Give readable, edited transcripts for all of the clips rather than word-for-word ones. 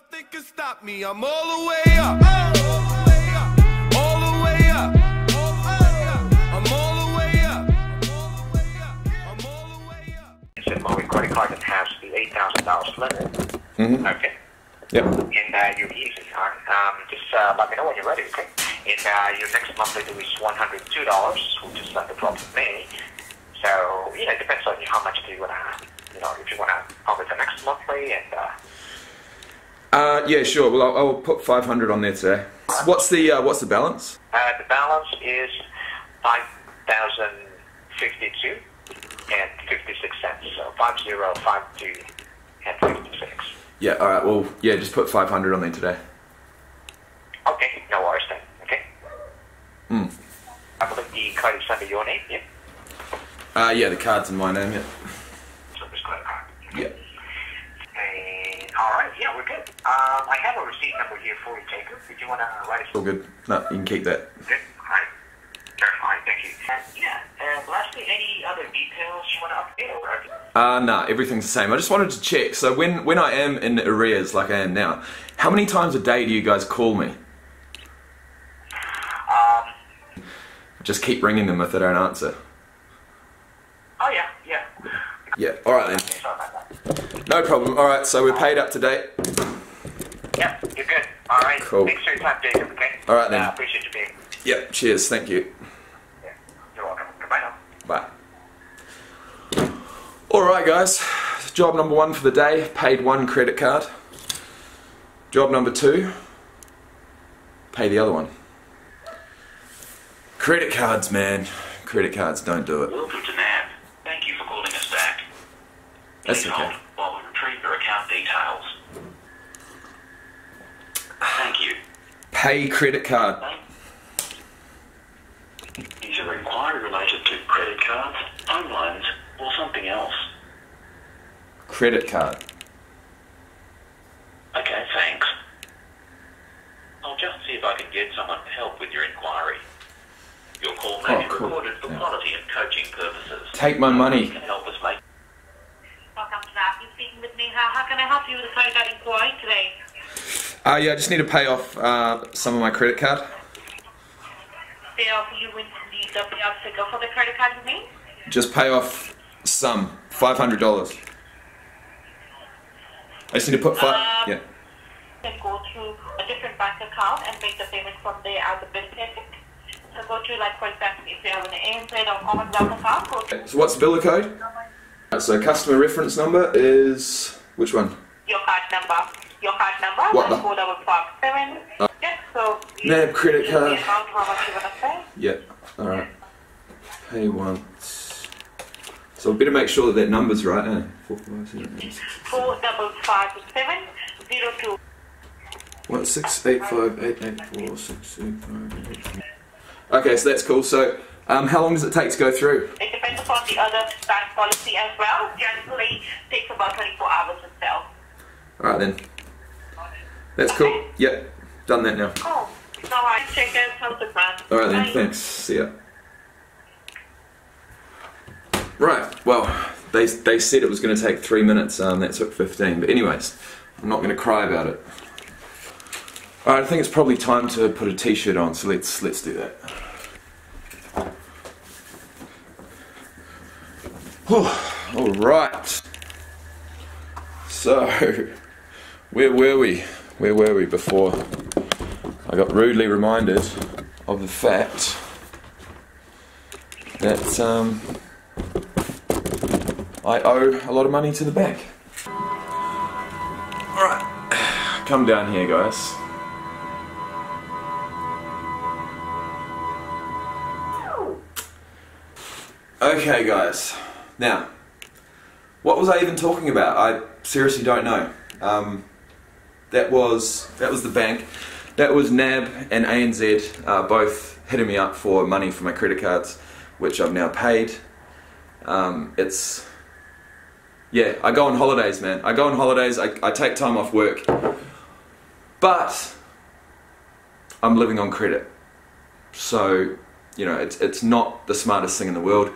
Nothing can stop me. I'm all the way up. My recording card that has the $8,000 limit. Okay. Yep. And your usage card. Just let me know when you're ready, okay? And your next monthly due is $102, which is like the 12th of May. So you know, it depends on how much do you wanna, you know, if you wanna cover the next monthly and. Yeah, sure. Well, I'll put $500 on there today. What's the balance? The balance is $5,052.56. So 5052.56. Yeah. All right. Well, yeah. Just put $500 on there today. Okay. No worries then. Okay. I believe the card is under your name. Yeah. Yeah. The card's in my name. Yeah. So just credit card. Yeah. All right, yeah, we're good. I have a receipt number here for you, Jacob. Did you want to write it? All good. No, you can keep that. Good. All right. Sure. All right, thank you. Yeah, lastly, any other details you want to update or? Nah, everything's the same. I just wanted to check. So when I am in arrears like I am now, how many times a day do you guys call me? Just keep ringing them if they don't answer. Oh, yeah, yeah. Yeah, all right then. Sorry about that. No problem. All right, so we're paid up to date. Yep, you're good. All right. Cool. Thanks for your time, Jacob, okay? All right then. I appreciate you being here. Yep, cheers. Thank you. Yeah, you're welcome. Goodbye now. Bye. All right, guys. Job number one for the day, paid one credit card. Job number two, pay the other one. Credit cards, man. Credit cards, don't do it. Welcome to NAB. Thank you for calling us back. That's okay. Hold while we retrieve your account details. Thank you. Pay credit card. Is your inquiry related to credit cards, home loans, or something else? Credit card. Okay, thanks. I'll just see if I can get someone to help with your inquiry. Your call may be recorded for quality and coaching purposes. Take my money. Can help us make. Welcome to that. You're speaking with Neha. How can I help you with the credit card inquiry today? Yeah, I just need to pay off some of my credit card. Pay off you would need the payoff figure for the credit card you mean? Just pay off some, $500. I just need to put yeah. You can go through a different bank account and make the payment from there as a bill payment. So go to, like, for example, if you have an ANZ or Commonwealth account, go to... So what's the bill code? So customer reference number is... Which one? Your card number. Your card number. What the? 4557. Yeah, so... NAB credit card. Yeah, alright. Pay once. So I better make sure that that number's right, eh? 455702. 16858846858. Okay, so that's cool. So, how long does it take to go through? It depends upon the other bank policy as well. Generally, takes about 24 hours itself. All right then. That's cool. Okay. Yep, done that now. Cool. All right, check out how's the brand. All right then. Thanks. See ya. Right. Well, they said it was going to take 3 minutes. That took 15. But anyways, I'm not going to cry about it. Alright, I think it's probably time to put a t-shirt on, so let's do that. Alright. So, where were we before I got rudely reminded of the fact that I owe a lot of money to the bank. Alright, come down here, guys. Okay guys, now, what was I even talking about? I seriously don't know. That was the bank, that was NAB and ANZ both hitting me up for money for my credit cards, which I've now paid. Yeah, I go on holidays, man. I go on holidays, I take time off work, but I'm living on credit, so you know, it's not the smartest thing in the world.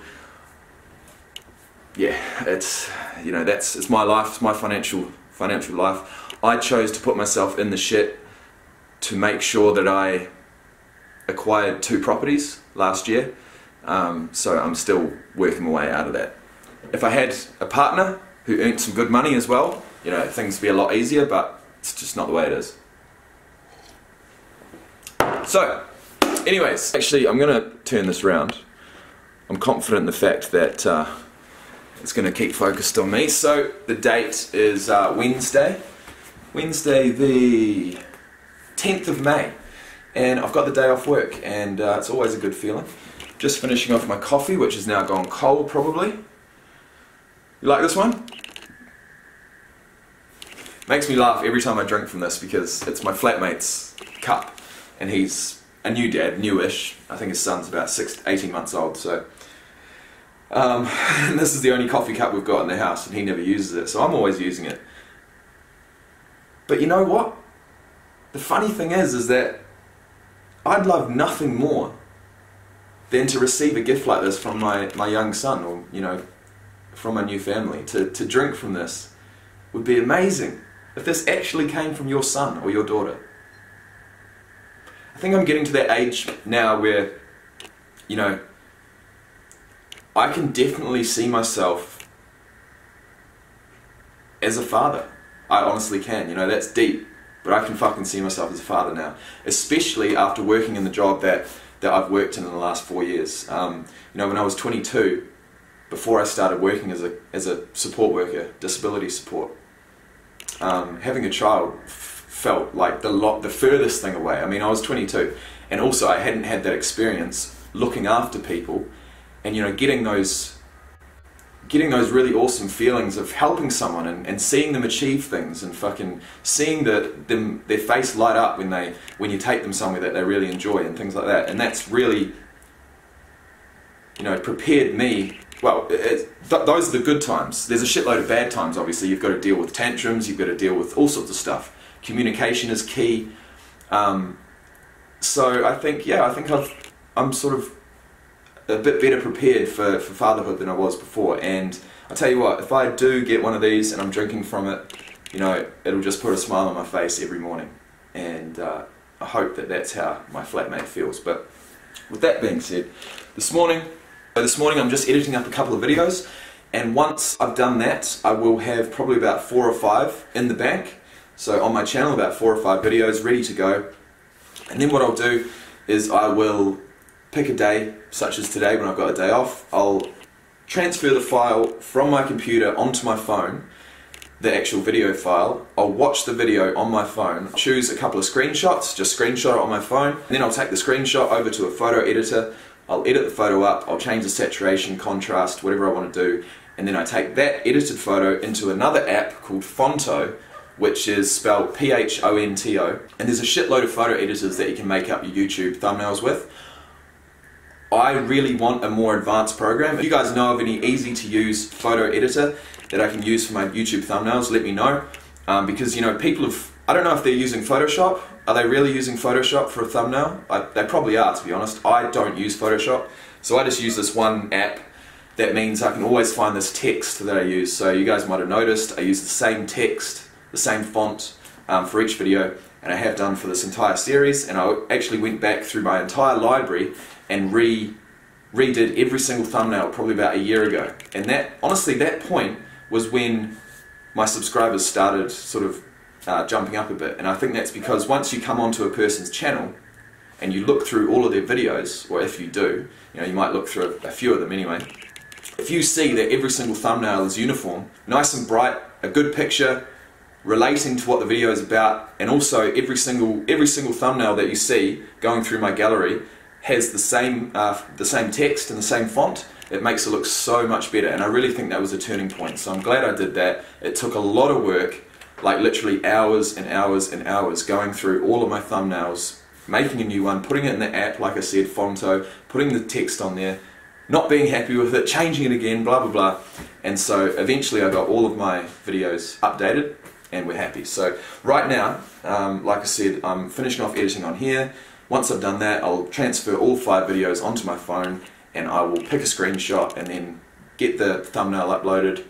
Yeah, it's, you know, that's, it's my life, it's my financial life. I chose to put myself in the shit to make sure that I acquired 2 properties last year, so I'm still working my way out of that. If I had a partner who earned some good money as well, you know, things would be a lot easier, but it's just not the way it is. So, anyways, actually I'm going to turn this around. I'm confident in the fact that it's going to keep focused on me. So the date is Wednesday the 10th of May, and I've got the day off work, and it's always a good feeling. Just finishing off my coffee, which is now gone cold probably. You like this one? Makes me laugh every time I drink from this because it's my flatmate's cup, and he's a new dad, newish. I think his son's about 18 months old, so and this is the only coffee cup we've got in the house, and he never uses it, so I'm always using it. But you know what? The funny thing is that I'd love nothing more than to receive a gift like this from my young son, or, you know, from my new family. To drink from this would be amazing. If this actually came from your son or your daughter. I think I'm getting to that age now where, you know, I can definitely see myself as a father. I honestly can, you know, that's deep. But I can fucking see myself as a father now. Especially after working in the job that I've worked in the last 4 years. You know, when I was 22, before I started working as a support worker, disability support, having a child felt like the furthest thing away. I mean, I was 22, and also I hadn't had that experience looking after people, and, you know, getting those really awesome feelings of helping someone and seeing them achieve things, and fucking seeing their face light up when you take them somewhere that they really enjoy and things like that. And that's really, you know, prepared me. Well, those are the good times. There's a shitload of bad times, obviously. You've got to deal with tantrums, you've got to deal with all sorts of stuff. Communication is key. So I think, yeah, I'm sort of a bit better prepared for fatherhood than I was before. And I'll tell you what, if I do get one of these and I'm drinking from it, you know, it'll just put a smile on my face every morning. And I hope that that's how my flatmate feels. But with that being said, this morning I'm just editing up a couple of videos, and once I've done that I will have probably about 4 or 5 in the bank, so on my channel about 4 or 5 videos ready to go. And then what I'll do is I will pick a day such as today when I've got a day off. I'll transfer the file from my computer onto my phone, the actual video file. I'll watch the video on my phone, choose a couple of screenshots, just screenshot it on my phone, and then I'll take the screenshot over to a photo editor. I'll edit the photo up, I'll change the saturation, contrast, whatever I want to do, and then I take that edited photo into another app called Fonto, which is spelled P-H-O-N-T-O, and there's a shitload of photo editors that you can make up your YouTube thumbnails with. I really want a more advanced program. If you guys know of any easy to use photo editor that I can use for my YouTube thumbnails, let me know, because, you know, people have, I don't know if they're using Photoshop. Are they really using Photoshop for a thumbnail? They probably are, to be honest. I don't use Photoshop, so I just use this one app. That means I can always find this text that I use. So you guys might have noticed I use the same text, the same font for each video, and I have done for this entire series. And I actually went back through my entire library and redid every single thumbnail probably about a year ago. And that, honestly, that point was when my subscribers started sort of jumping up a bit, and I think that's because once you come onto a person's channel and you look through all of their videos, or if you do, you know, you might look through a few of them anyway, if you see that every single thumbnail is uniform, nice and bright, a good picture, relating to what the video is about, and also every single thumbnail that you see going through my gallery has the same text and the same font, it makes it look so much better. And I really think that was a turning point, so I'm glad I did that. It took a lot of work, like literally hours and hours and hours, going through all of my thumbnails, making a new one, putting it in the app, like I said, Fonto, putting the text on there, not being happy with it, changing it again, blah blah blah. And so eventually I got all of my videos updated and we're happy. So right now, like I said, I'm finishing off editing on here. Once I've done that, I'll transfer all 5 videos onto my phone, and I will pick a screenshot and then get the thumbnail uploaded,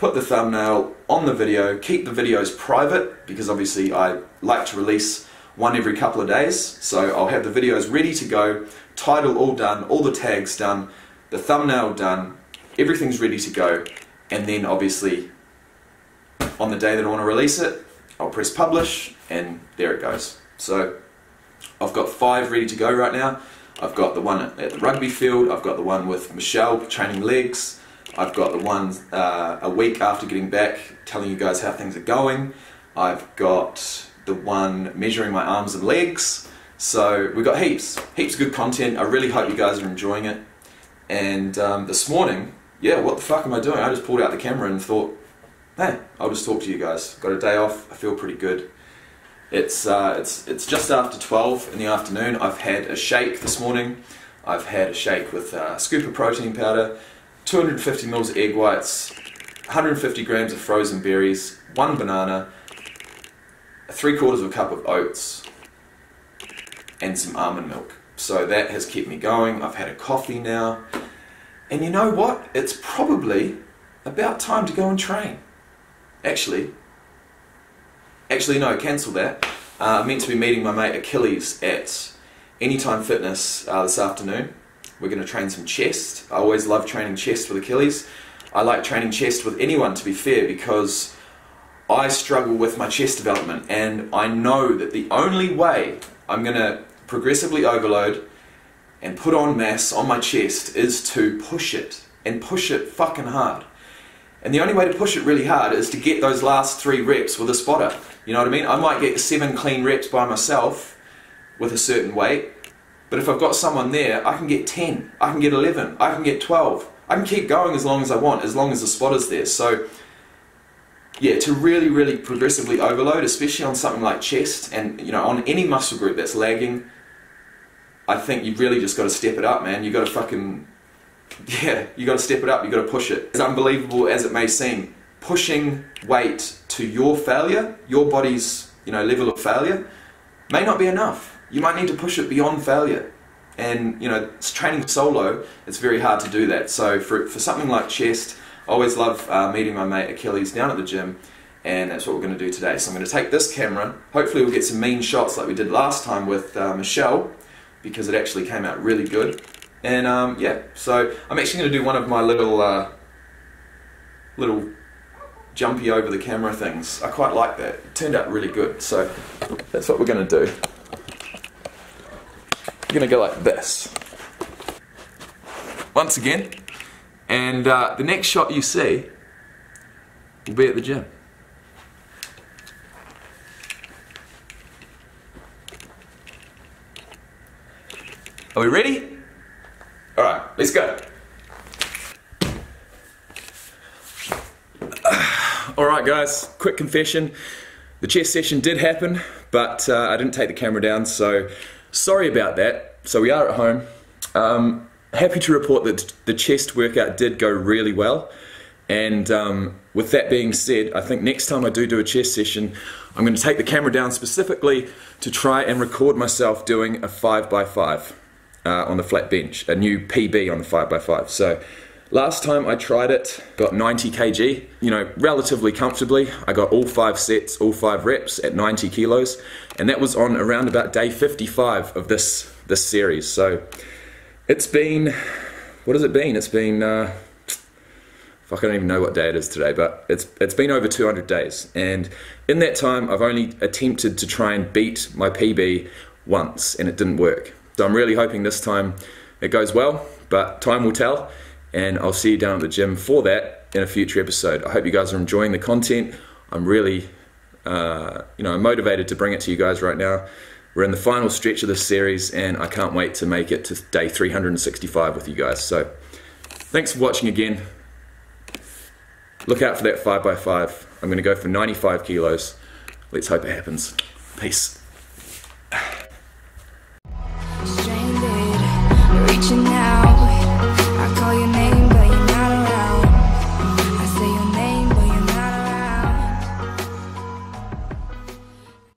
put the thumbnail on the video, keep the videos private, because obviously I like to release one every couple of days, so I'll have the videos ready to go, title all done, all the tags done, the thumbnail done, everything's ready to go, and then obviously on the day that I want to release it, I'll press publish, and there it goes. So I've got 5 ready to go right now. I've got the one at the rugby field, I've got the one with Michelle training legs, I've got the one a week after getting back, telling you guys how things are going. I've got the one measuring my arms and legs. So we've got heaps of good content. I really hope you guys are enjoying it. And this morning, yeah, what the fuck am I doing? I just pulled out the camera and thought, hey, I'll just talk to you guys. Got a day off, I feel pretty good. It's just after 12 in the afternoon. I've had a shake this morning. I've had a shake with a scoop of protein powder, 250 mils of egg whites, 150 grams of frozen berries, 1 banana, 3/4 of a cup of oats, and some almond milk. So that has kept me going. I've had a coffee now. And you know what? It's probably about time to go and train. Actually no, cancel that. I'm meant to be meeting my mate Achilles at Anytime Fitness this afternoon. We're going to train some chest. I always love training chest with Achilles. I like training chest with anyone, to be fair, because I struggle with my chest development, and I know that the only way I'm going to progressively overload and put on mass on my chest is to push it, and push it fucking hard. And the only way to push it really hard is to get those last 3 reps with a spotter. You know what I mean? I might get 7 clean reps by myself with a certain weight, but if I've got someone there, I can get 10, I can get 11, I can get 12. I can keep going as long as I want, as long as the spotter's there. So, yeah, to really progressively overload, especially on something like chest and, you know, on any muscle group that's lagging, I think you've really just got to step it up, man. You've got to fucking, yeah, you've got to step it up, you've got to push it. As unbelievable as it may seem, pushing weight to your failure, your body's, you know, level of failure, may not be enough. You might need to push it beyond failure. And, you know, training solo, it's very hard to do that. So for something like chest, I always love meeting my mate Achilles down at the gym, and that's what we're going to do today. So I'm going to take this camera, hopefully we'll get some mean shots like we did last time with Michelle, because it actually came out really good. And yeah, so I'm actually going to do one of my little, jumpy over the camera things. I quite like that. It turned out really good, so that's what we're going to do. You're going to go like this, once again, and the next shot you see will be at the gym. Are we ready? Alright, let's go. Alright guys, quick confession, the chest session did happen, but I didn't take the camera down, so sorry about that. So we are at home. Happy to report that the chest workout did go really well. And with that being said, I think next time I do a chest session, I'm going to take the camera down specifically to try and record myself doing a 5x5 on the flat bench, a new PB on the 5x5. So last time I tried it, got 90 kg, you know, relatively comfortably. I got all 5 sets, all 5 reps at 90 kilos, and that was on around about day 55 of this series. So it's been, what has it been? It's been, fuck, I don't even know what day it is today, but it's been over 200 days. And in that time, I've only attempted to try and beat my PB once, and it didn't work. So I'm really hoping this time it goes well, but time will tell. And I'll see you down at the gym for that in a future episode. I hope you guys are enjoying the content. I'm really, you know, I'm motivated to bring it to you guys right now. We're in the final stretch of this series, and I can't wait to make it to day 365 with you guys. So, thanks for watching again. Look out for that 5x5. I'm going to go for 95 kilos. Let's hope it happens. Peace.